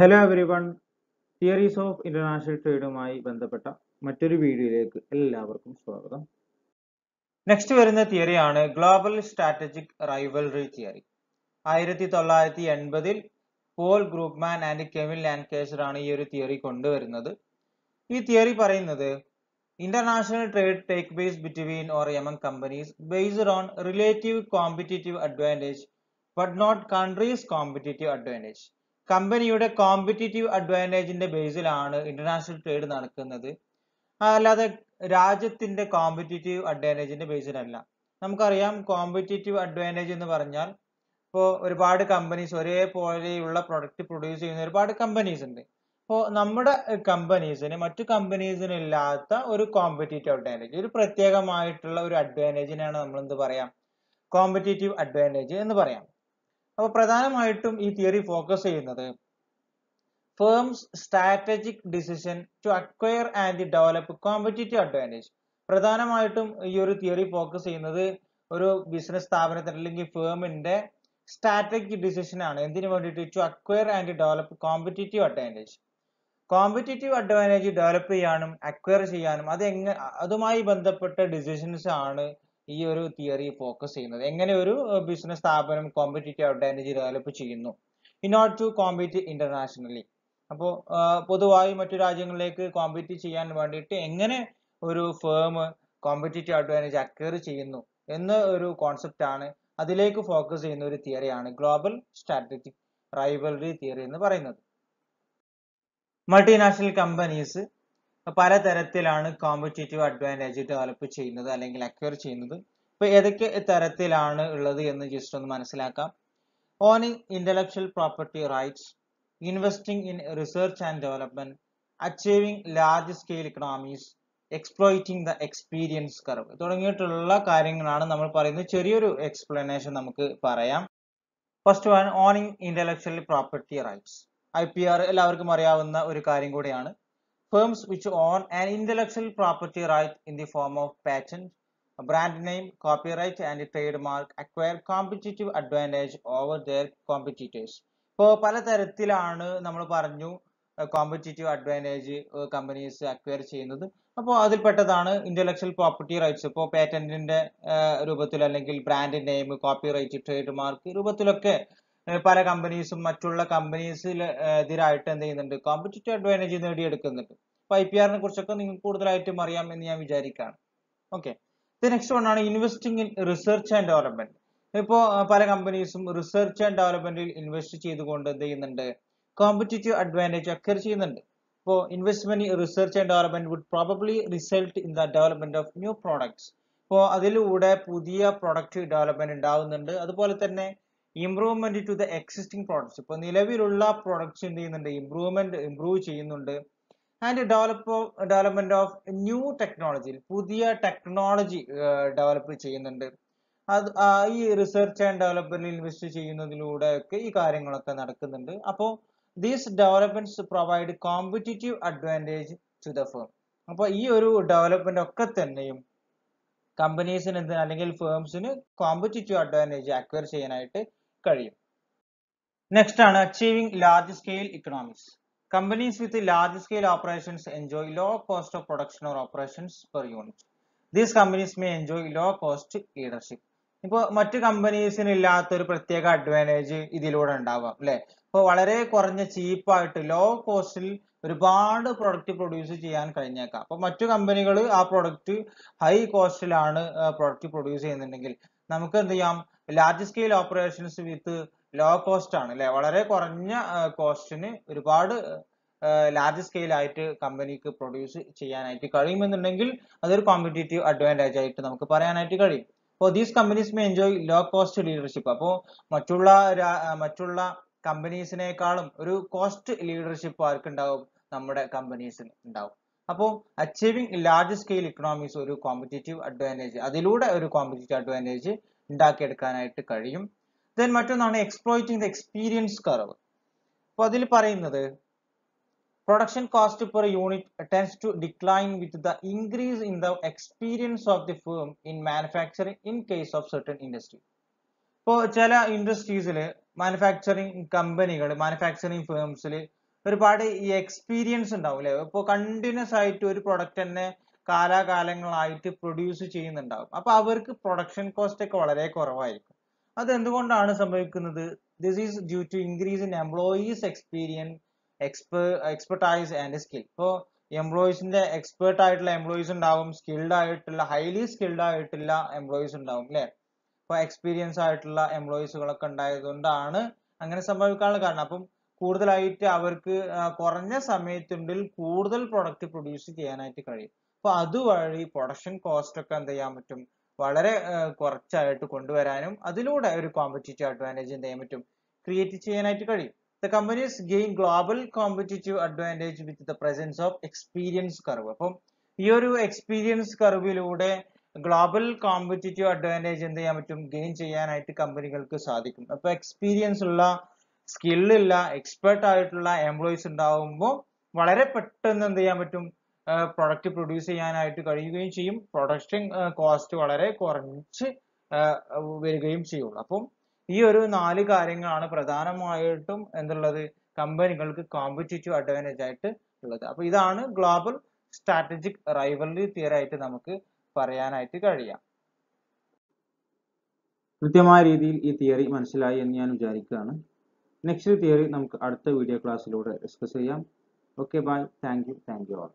Hello everyone theories of international ട്രേഡുമായി ബന്ധപ്പെട്ട മറ്റൊരു വീഡിയോയിലേക്ക് എല്ലാവർക്കും സ്വാഗതം. നെക്സ്റ്റ് വരുന്ന തിയറിയാണ് ഗ്ലോബൽ സ്ട്രാറ്റജിക് റൈവൽറി തിയറി. 1980-ൽ Paul Krugman and Kevin Lancaster ആണ് ഈ ഒരു തിയറി കൊണ്ടുവരുന്നത്. ഈ തിയറി പറയുന്നത് international trade take base between or among companies based on relative competitive advantage but not countries competitive advantage. കമ്പനിയുടെ കോമ്പറ്റീറ്റീവ് അഡ്വാൻറ്റേജിന്റെ ബേസിലാണ് ഇന്റർനാഷണൽ ട്രേഡ് നടക്കുന്നത്, അല്ലാതെ രാജ്യത്തിന്റെ കോമ്പറ്റീറ്റീവ് അഡ്വാൻറ്റേജിന്റെ ബേസിലല്ല. നമുക്കറിയാം കോമ്പറ്റീറ്റീവ് അഡ്വാൻറ്റേജ് എന്ന് പറഞ്ഞാൽ ഇപ്പോൾ ഒരുപാട് കമ്പനീസ് ഒരേപോലെയുള്ള പ്രൊഡക്റ്റ് പ്രൊഡ്യൂസ് ചെയ്യുന്ന ഒരുപാട് കമ്പനീസ് ഉണ്ട്. അപ്പോൾ നമ്മുടെ കമ്പനീസിന് മറ്റു കമ്പനീസിനില്ലാത്ത ഒരു കോമ്പറ്റീറ്റീവ് അഡ്വാൻറ്റേജ്, ഒരു പ്രത്യേകമായിട്ടുള്ള ഒരു അഡ്വാൻറ്റേജിനാണ് നമ്മൾ എന്ത് പറയാം, കോമ്പറ്റീറ്റീവ് അഡ്വാൻറ്റേജ് എന്ന് പറയാം. അപ്പോൾ പ്രധാനമായിട്ടും ഈ തിയറി ഫോക്കസ് ചെയ്യുന്നത് firms strategic decision to acquire and develop competitive advantage. പ്രധാനമായിട്ടും ഈ ഒരു തിയറി ഫോക്കസ് ചെയ്യുന്നത് ഒരു ബിസിനസ് സ്ഥാപനത്തിന് അല്ലെങ്കിൽ ഫേമിന്റെ സ്ട്രാറ്റജിക് ഡിസിഷനാണ്. എന്തിനു വേണ്ടിയിട്ട്? To acquire and develop competitive advantage. Competitive advantage develop ചെയ്യാനും അക്വയർ ചെയ്യാനും അതുമായി ബന്ധപ്പെട്ട ഡിസിഷൻസ് ആണ് ഈ ഒരു തിയറി ഫോക്കസ് ചെയ്യുന്നത്. എങ്ങനെ ഒരു ബിസിനസ് സ്ഥാപനം കോമ്പറ്റീറ്റീവ് അഡ്വാൻറ്റേജ് ഡെവലപ്പ് ചെയ്യുന്നു in order to compete internationally. അപ്പോൾ പൊതുവായി മറ്റു രാജ്യങ്ങളിലേക്ക് കോമ്പീറ്റ് ചെയ്യാൻ വേണ്ടിയിട്ട് എങ്ങനെ ഒരു ഫേം കോമ്പറ്റീറ്റീവ് അഡ്വാൻറ്റേജ് അക്വയർ ചെയ്യുന്നു എന്ന ഒരു കോൺസെപ്റ്റ് ആണ്, അതിലേക്ക് ഫോക്കസ് ചെയ്യുന്ന ഒരു തിയറിയാണ് ഗ്ലോബൽ സ്ട്രാറ്റജിക് റൈവൽറി തിയറി എന്ന് പറയുന്നത്. മൾട്ടിനാഷണൽ കമ്പനീസ് പലതരത്തിലാണ് കോമ്പറ്റീറ്റീവ് അഡ്വാൻറ്റേജ് ഡെവലപ്പ് ചെയ്യുന്നത് അല്ലെങ്കിൽ അക്വയർ ചെയ്യുന്നത്. ഇപ്പൊ ഏതൊക്കെ തരത്തിലാണ് ഉള്ളത് എന്ന് ജസ്റ്റ് ഒന്ന് മനസ്സിലാക്കാം. Owning intellectual property rights, investing in research and development, achieving large scale economies, exploiting the experience curve തുടങ്ങിയിട്ടുള്ള കാര്യങ്ങളാണ് നമ്മൾ പറയുന്നത്. ചെറിയൊരു എക്സ്പ്ലനേഷൻ നമുക്ക് പറയാം. First one, owning intellectual property rights. IPR എല്ലാവർക്കും അറിയാവുന്ന ഒരു കാര്യം കൂടിയാണ്. Firms which own an intellectual property right in the form of patent, brand name, copyright, and trademark acquire competitive advantage over their competitors. ഇപ്പോൾ പലതരത്തിലാണ് നമ്മൾ പറഞ്ഞു കോമ്പറ്റീറ്റീവ് അഡ്വാൻറ്റേജ് കമ്പനീസ് അക്വയർ ചെയ്യുന്നത്. അപ്പോൾ അതിൽപ്പെട്ടതാണ് ഇന്റലക്ച്വൽ പ്രോപ്പർട്ടി റൈറ്റ്സ്. ഇപ്പോൾ പേറ്റന്റിന്റെ രൂപത്തിൽ അല്ലെങ്കിൽ brand name, copyright, trade mark രൂപത്തിലൊക്കെ പല കമ്പനീസും മറ്റുള്ള കമ്പനീസിൽ എതിരായിട്ട് എന്ത് ചെയ്യുന്നുണ്ട്, കോമ്പറ്റീറ്റീവ് അഡ്വാൻറ്റേജ് നേടിയെടുക്കുന്നുണ്ട്. അപ്പോൾ IPR-നെ കുറിച്ചൊക്കെ നിങ്ങൾക്ക് കൂടുതലായിട്ടും അറിയാം എന്ന് ഞാൻ വിചാരിക്കുകയാണ്. ഓക്കെ, നെക്സ്റ്റ് വൺ ആണ് investing in research and development. ഇപ്പോൾ പല കമ്പനീസും റിസർച്ച് ആൻഡ് ഡെവലപ്മെന്റിൽ ഇൻവെസ്റ്റ് ചെയ്തുകൊണ്ട് എന്ത് ചെയ്യുന്നുണ്ട്, കോമ്പറ്റീറ്റീവ് അഡ്വാൻറ്റേജ് അക്വയർ ചെയ്യുന്നുണ്ട്. ഇപ്പോൾ investment in research and development would probably result in the development of new products. ഇപ്പോൾ അതിലൂടെ പുതിയ പ്രോഡക്റ്റ് ഡെവലപ്മെന്റ് ഉണ്ടാവുന്നുണ്ട്. അതുപോലെ തന്നെ improvement to the existing products. ഇപ്പോൾ നിലവിലുള്ള പ്രോഡക്ട്സ് എന്ത് ചെയ്യുന്നുണ്ട്, ഇംപ്രൂവ് ചെയ്യുന്നുണ്ട്. And development of new technology, പുതിയ ടെക്നോളജി ഡെവലപ്പ് ചെയ്യുന്നുണ്ട്. അത് ഈ റിസർച്ച് ആൻഡ് ഡെവലപ്മെന്റിൽ ഇൻവെസ്റ്റ് ചെയ്യുന്നതിലൂടെ ഒക്കെ ഈ കാര്യങ്ങളൊക്കെ നടക്കുന്നുണ്ട്. അപ്പോൾ these developments provide competitive advantage to the firm. അപ്പോൾ ഈ ഒരു ഡെവലപ്മെന്റ് ഒക്കെ തന്നെയും കമ്പനീസിന് അല്ലെങ്കിൽ ഫേംസിന് കോമ്പറ്റീറ്റീവ് അഡ്വാൻറ്റേജ് അക്വയർ ചെയ്യാനായിട്ട് കഴിയും. നെക്സ്റ്റ് ആണ് achieving large scale economics. Companies with large scale operations enjoy low cost of production or operations per unit. These companies may enjoy low cost leadership. ഇപ്പോൾ മറ്റു കമ്പനീസിന് ഇല്ലാത്ത ഒരു പ്രത്യേക അഡ്വാൻറ്റേജ് ഇതിലൂടെ ഉണ്ടാവാം, അല്ലെ? ഇപ്പോൾ വളരെ കുറഞ്ഞ ചീപ്പായിട്ട് ലോ കോസ്റ്റിൽ ഒരുപാട് പ്രൊഡക്റ്റ് പ്രൊഡ്യൂസ് ചെയ്യാൻ കഴിഞ്ഞേക്കാം. അപ്പോൾ മറ്റു കമ്പനികൾ ആ പ്രൊഡക്റ്റ് ഹൈ കോസ്റ്റിലാണ് പ്രൊഡക്റ്റ് പ്രൊഡ്യൂസ് ചെയ്യുന്നുണ്ടെങ്കിൽ നമുക്ക് എന്ത് ചെയ്യാം, large scale operations with low cost ആണ്, അല്ലെ? വളരെ കുറഞ്ഞ കോസ്റ്റിന് ഒരുപാട് ലാർജ് സ്കെയിലായിട്ട് കമ്പനിക്ക് പ്രൊഡ്യൂസ് ചെയ്യാനായിട്ട് കഴിയുമെന്നുണ്ടെങ്കിൽ അതൊരു കോമ്പറ്റീറ്റീവ് അഡ്വാൻറ്റേജ് ആയിട്ട് നമുക്ക് പറയാനായിട്ട് കഴിയും. അപ്പോൾ these companies may enjoy low cost leadership. അപ്പോൾ മറ്റുള്ള കമ്പനീസിനേക്കാളും ഒരു കോസ്റ്റ് ലീഡർഷിപ്പ് ആർക്കുണ്ടാവും, നമ്മുടെ കമ്പനീസിന് ഉണ്ടാവും. അപ്പോൾ അച്ചീവിങ് ലാർജ് സ്കെയിൽ ഇക്കണോമിക്സ് ഒരു കോമ്പറ്റീറ്റീവ് അഡ്വാൻറ്റേജ്, അതിലൂടെ ഒരു കോമ്പറ്റീറ്റീവ് അഡ്വാൻറ്റേജ് ഉണ്ടാക്കിയെടുക്കാനായിട്ട് കഴിയും. ദെൻ മറ്റൊന്നാണ് എക്സ്പ്ലോയിറ്റിംഗ് ദ എക്സ്പീരിയൻസ് കർവ്. അപ്പോൾ അതിൽ പറയുന്നത് production cost per unit tends to decline with the increase in the experience of the firm in manufacturing in case of certain industry. ഇപ്പോൾ ചില ഇൻഡസ്ട്രീസിൽ manufacturing ഫേംസിൽ ഒരുപാട് ഈ experience ഉണ്ടാവും അല്ലേ. ഇപ്പോൾ കണ്ടിന്യൂസ് ആയിട്ട് ഒരു പ്രൊഡക്റ്റ് തന്നെ കാലാകാലങ്ങളായിട്ട് പ്രൊഡ്യൂസ് ചെയ്യുന്നുണ്ടാവും. അപ്പൊ അവർക്ക് പ്രൊഡക്ഷൻ കോസ്റ്റ് ഒക്കെ വളരെ കുറവായിരിക്കും. അതെന്തുകൊണ്ടാണ് സംഭവിക്കുന്നത്? This is due to increase in employees expertise and skill. ഇപ്പോൾ എംപ്ലോയീസിന്റെ എക്സ്പേർട്ട് ആയിട്ടുള്ള എംപ്ലോയീസ് ഉണ്ടാവും, സ്കിൽഡ് ആയിട്ടുള്ള ഹൈലി സ്കിൽഡ് ആയിട്ടുള്ള എംപ്ലോയീസ് ഉണ്ടാവും അല്ലെ. ഇപ്പൊ എക്സ്പീരിയൻസ് ആയിട്ടുള്ള എംപ്ലോയീസുകളൊക്കെ ഉണ്ടായതുകൊണ്ടാണ് അങ്ങനെ സംഭവിക്കാനുള്ള കാരണം. അപ്പം കൂടുതലായിട്ട് അവർക്ക് കുറഞ്ഞ സമയത്തുള്ളിൽ കൂടുതൽ പ്രൊഡക്റ്റ് പ്രൊഡ്യൂസ് ചെയ്യാനായിട്ട് കഴിയും. അപ്പൊ അതുവഴി പ്രൊഡക്ഷൻ കോസ്റ്റ് ഒക്കെ എന്ത് ചെയ്യാൻ പറ്റും, വളരെ കുറച്ചായിട്ട് കൊണ്ടുവരാനും അതിലൂടെ ഒരു കോമ്പറ്റീറ്റീവ് അഡ്വാൻറ്റേജ് എന്ത് ചെയ്യാൻ പറ്റും, ക്രിയേറ്റ് ചെയ്യാനായിട്ട് കഴിയും. The companies gain global competitive advantage with the presence of experience curve. അപ്പം ഈ ഒരു എക്സ്പീരിയൻസ് കർവിലൂടെ ഗ്ലോബൽ കോമ്പറ്റീറ്റീവ് അഡ്വാൻറ്റേജ് എന്ത് ചെയ്യാൻ പറ്റും, ഗെയിൻ ചെയ്യാനായിട്ട് കമ്പനികൾക്ക് സാധിക്കും. അപ്പൊ എക്സ്പീരിയൻസ് ഉള്ള, സ്കില്ലുള്ള, എക്സ്പേർട്ട് ആയിട്ടുള്ള എംപ്ലോയീസ് ഉണ്ടാവുമ്പോൾ വളരെ പെട്ടെന്ന് എന്ത് ചെയ്യാൻ പറ്റും, പ്രൊഡക്റ്റ് പ്രൊഡ്യൂസ് ചെയ്യാനായിട്ട് കഴിയുകയും ചെയ്യും. പ്രൊഡക്ഷൻ കോസ്റ്റ് വളരെ കുറച്ച് വരികയും ചെയ്യുള്ളൂ. അപ്പം ഈ ഒരു 4 കാര്യങ്ങളാണ് പ്രധാനമായിട്ടും എന്തുള്ളത്, കമ്പനികൾക്ക് കോമ്പറ്റീറ്റീവ് അഡ്വാൻറ്റേജ് ആയിട്ട് ഉള്ളത്. അപ്പൊ ഇതാണ് ഗ്ലോബൽ സ്ട്രാറ്റജിക് റൈവൽറി തിയറി ആയിട്ട് നമുക്ക് പറയാനായിട്ട് കഴിയാം. കൃത്യമായ രീതിയിൽ ഈ തിയറി മനസ്സിലായി എന്ന് ഞാൻ വിചാരിക്കുകയാണ്. നെക്സ്റ്റ് തിയറി നമുക്ക് അടുത്ത വീഡിയോ ക്ലാസ്സിലൂടെ ഡിസ്കസ് ചെയ്യാം. Okay, bye. Thank you. Thank you all.